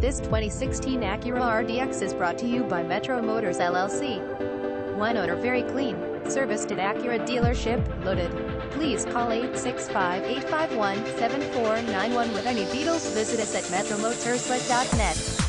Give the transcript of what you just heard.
This 2016 Acura RDX is brought to you by Metro Motors LLC. One owner, very clean, serviced at Acura dealership, loaded. Please call 865-851-7491 with any details. Visit us at metromotorsllc.net.